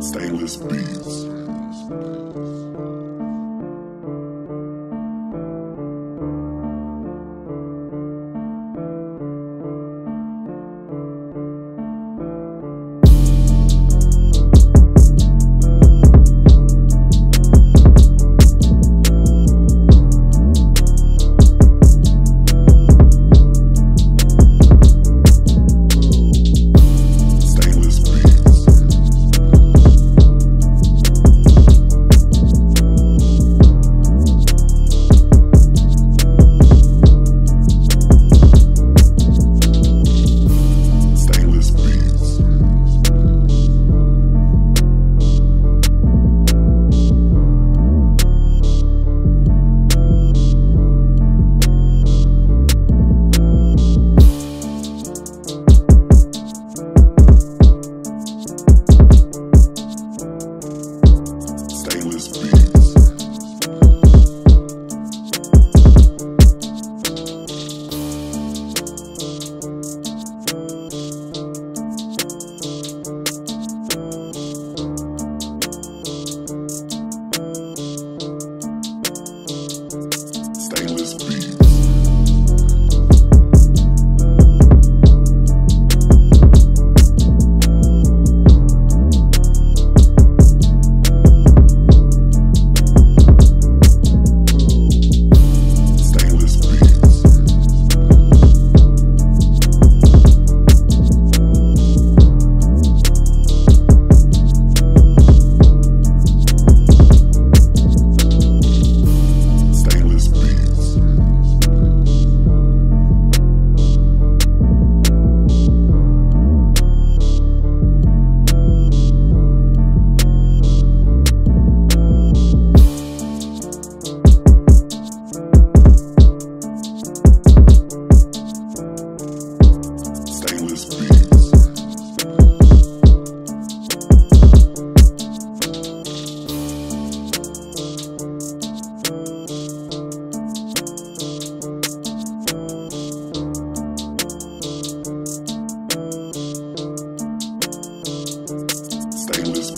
Stainless Beats. Stainless.